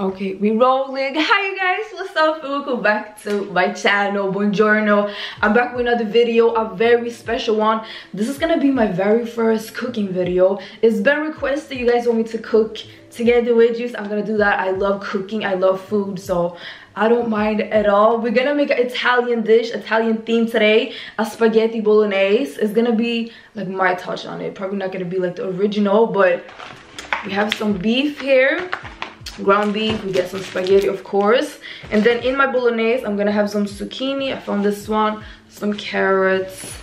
Okay, we rolling. Hi you guys, what's up? Welcome back to my channel. Buongiorno. I'm back with another video, a very special one. This is gonna be my very first cooking video. It's been requested. You guys want me to cook together with you, so I'm gonna do that. I love cooking, I love food, so I don't mind at all. We're gonna make an Italian dish, Italian theme today, a spaghetti bolognese. It's gonna be like my touch on it. Probably not gonna be like the original, but we have some beef here. Ground beef, we get some spaghetti of course, and then in my bolognese I'm gonna have some zucchini. I found this one, some carrots,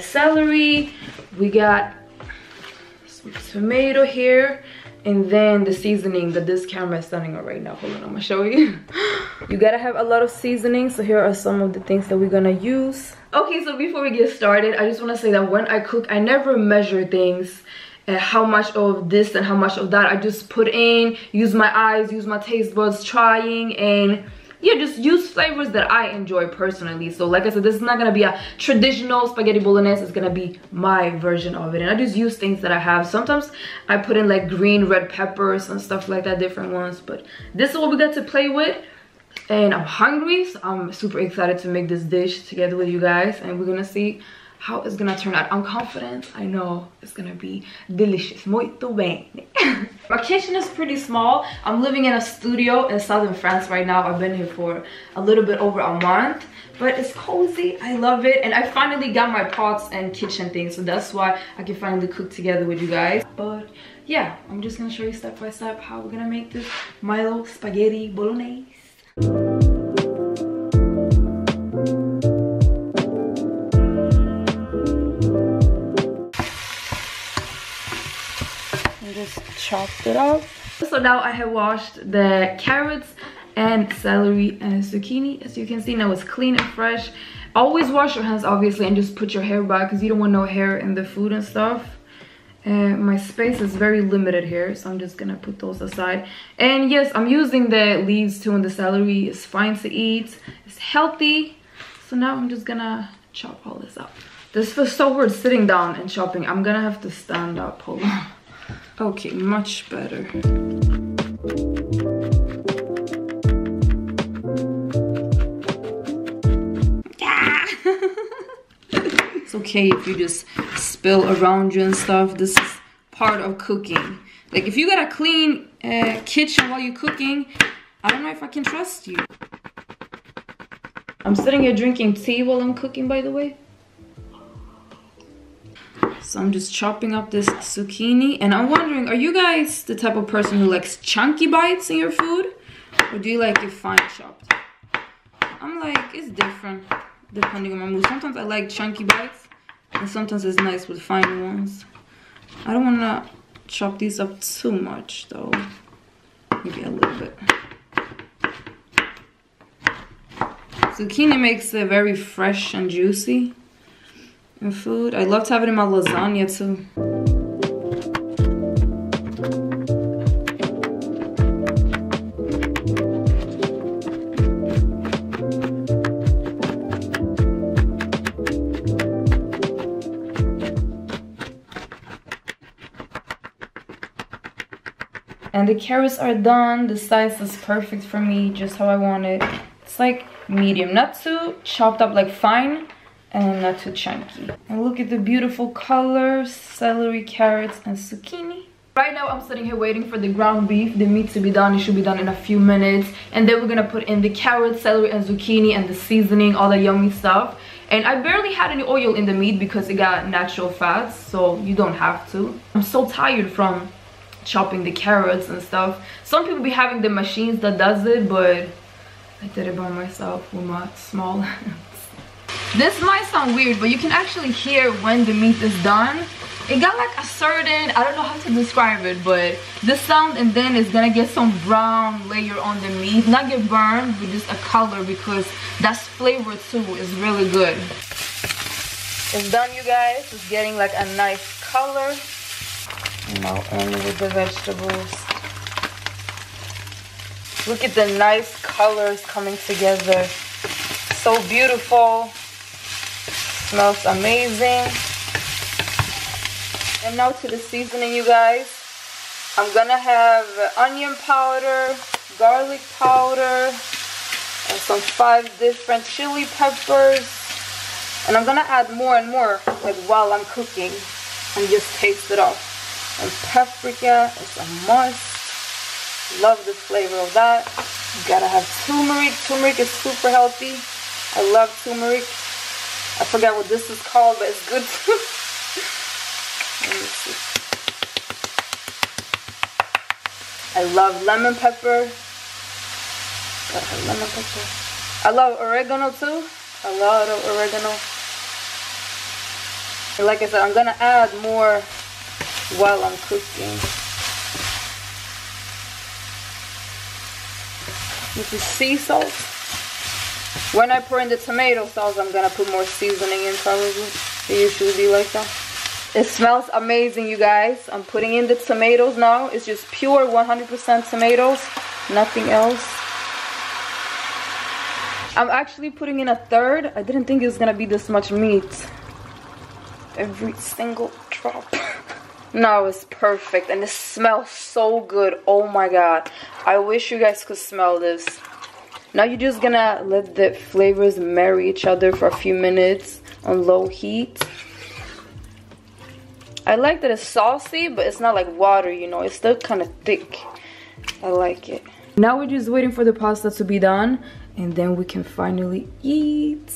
celery, we got some tomato here, and then the seasoning that this camera is standing on right now. Hold on, I'm gonna show you. You gotta have a lot of seasoning, so here are some of the things that we're gonna use. Okay, so before we get started, I just want to say that when I cook, I never measure things. How much of this and how much of that. I just put in, use my eyes, use my taste buds, trying, and yeah, just use flavors that I enjoy personally. So like I said, this is not gonna be a traditional spaghetti bolognese. It's gonna be my version of it, and I just use things that I have. Sometimes I put in like green, red peppers and stuff like that, different ones, but this is what we got to play with. And I'm hungry, so I'm super excited to make this dish together with you guys, and we're gonna see how it's gonna turn out. I'm confident. I know it's gonna be delicious. Molto bene. My kitchen is pretty small. I'm living in a studio in southern France right now. I've been here for a little bit over a month, but it's cozy. I love it, and I finally got my pots and kitchen things, so that's why I can finally cook together with you guys. But yeah, I'm just gonna show you step by step how we're gonna make this Milo spaghetti bolognese. Chopped it up. So now I have washed the carrots and celery and zucchini. As you can see, now it's clean and fresh. Always wash your hands obviously, and just put your hair back because you don't want no hair in the food and stuff. And my space is very limited here, so I'm just gonna put those aside. And yes, I'm using the leaves too, and the celery is fine to eat, it's healthy. So now I'm just gonna chop all this up. This feels so weird sitting down and chopping. I'm gonna have to stand up. Hold on. Okay, much better. Yeah. It's okay if you just spill around you and stuff. This is part of cooking. Like if you got a clean kitchen while you're cooking, I don't know if I can trust you. I'm sitting here drinking tea while I'm cooking, by the way. So I'm just chopping up this zucchini, and I'm wondering, are you guys the type of person who likes chunky bites in your food, or do you like it fine chopped? I'm like, it's different depending on my mood. Sometimes I like chunky bites, and sometimes it's nice with fine ones. I don't want to chop these up too much though, maybe a little bit. Zucchini makes it very fresh and juicy in food. I love to have it in my lasagna too. And the carrots are done. The size is perfect for me, just how I want it. It's like medium, not too chopped up like fine, and not too chunky. And look at the beautiful colors, celery, carrots, and zucchini. Right now I'm sitting here waiting for the ground beef, the meat to be done. It should be done in a few minutes. And then we're gonna put in the carrots, celery, and zucchini, and the seasoning, all the yummy stuff. And I barely had any oil in the meat because it got natural fats, so you don't have to. I'm so tired from chopping the carrots and stuff. Some people be having the machines that does it, but I did it by myself with my small hands. This might sound weird, but you can actually hear when the meat is done. It got like a certain, I don't know how to describe it, but this sound, and then it's gonna get some brown layer on the meat. Not get burned, but just a color, because that's flavor too. It's really good. It's done, you guys. It's getting like a nice color. And now only with the vegetables. Look at the nice colors coming together. So beautiful. Smells amazing. And now to the seasoning, you guys. I'm gonna have onion powder, garlic powder, and some 5 different chili peppers. And I'm gonna add more and more, like while I'm cooking, and just taste it off. And paprika is a must. Love the flavor of that. You gotta have turmeric. Turmeric is super healthy. I love turmeric. I forgot what this is called, but it's good too. Let me see. I love lemon pepper. Gotta have lemon pepper. I love oregano too. A lot of oregano. And like I said, I'm gonna add more while I'm cooking. This is sea salt. When I pour in the tomato sauce, I'm gonna put more seasoning in probably. It usually be like that. It smells amazing, you guys. I'm putting in the tomatoes now. It's just pure 100% tomatoes, nothing else. I'm actually putting in a third. I didn't think it was gonna be this much meat. Every single drop. No, it's perfect, and it smells so good. Oh my god. I wish you guys could smell this. Now you're just gonna let the flavors marry each other for a few minutes on low heat. I like that it's saucy, but it's not like water, you know. It's still kind of thick. I like it. Now we're just waiting for the pasta to be done, and then we can finally eat.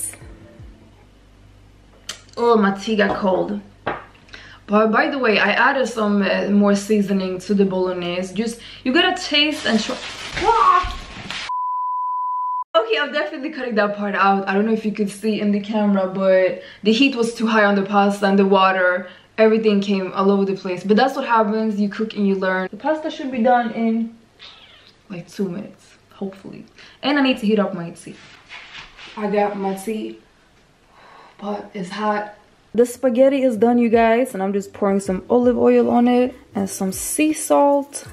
Oh, my tea got cold. But by the way, I added some more seasoning to the bolognese. Just, you gotta taste and try. Okay, I'm definitely cutting that part out. I don't know if you could see in the camera, but the heat was too high on the pasta and the water. Everything came all over the place. But that's what happens, you cook and you learn. The pasta should be done in like 2 minutes, hopefully. And I need to heat up my tea. I got my tea, but it's hot. The spaghetti is done, you guys, and I'm just pouring some olive oil on it and some sea salt.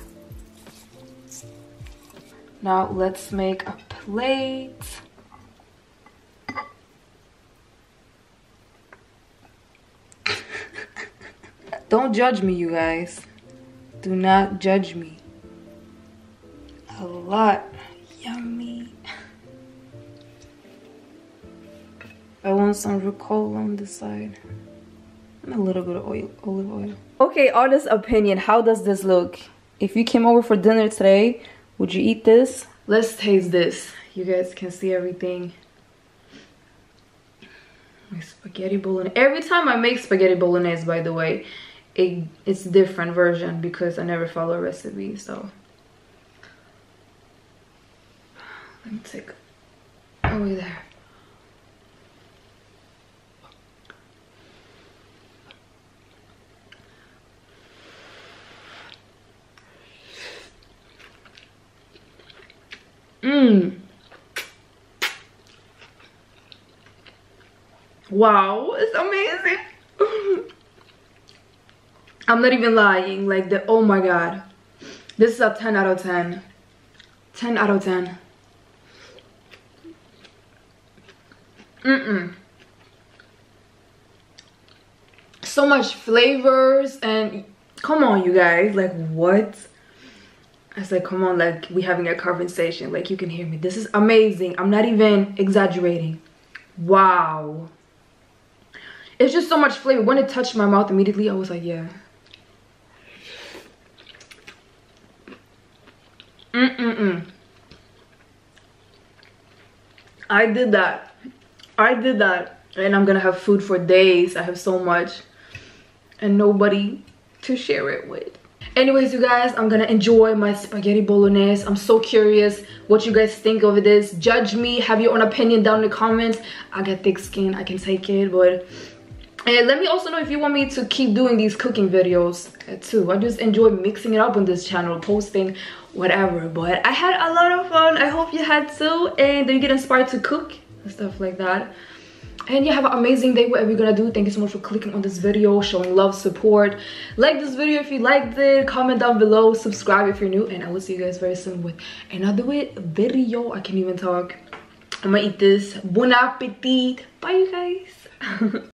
Now let's make a plate. Don't judge me, you guys. Do not judge me. A lot. Yummy. I want some rucola on the side and a little bit of olive oil. Okay, honest opinion, how does this look? If you came over for dinner today, would you eat this? Let's taste this. You guys can see everything. My spaghetti bolognese. Every time I make spaghetti bolognese, by the way, it's a different version because I never follow a recipe, so. Let me take over there. Wow, it's amazing. I'm not even lying, like the, oh my god, this is a 10 out of 10. 10 out of 10. So much flavors, and come on, you guys, like what? I said, like, come on, like we having a conversation, like you can hear me. This is amazing. I'm not even exaggerating. Wow. It's just so much flavor. When it touched my mouth immediately, I was like, yeah. I did that. I did that. And I'm gonna have food for days. I have so much. And nobody to share it with. Anyways, you guys, I'm gonna enjoy my spaghetti bolognese. I'm so curious what you guys think of this. Judge me, have your own opinion down in the comments. I got thick skin, I can take it, but... And let me also know if you want me to keep doing these cooking videos too. I just enjoy mixing it up on this channel, posting, whatever. But I had a lot of fun, I hope you had too. And that you get inspired to cook and stuff like that. And yeah, have an amazing day, whatever you're gonna do. Thank you so much for clicking on this video, showing love, support. Like this video if you liked it, comment down below, subscribe if you're new, and I will see you guys very soon with another video. I can't even talk. I'm gonna eat this. Bon appetit. Bye, you guys.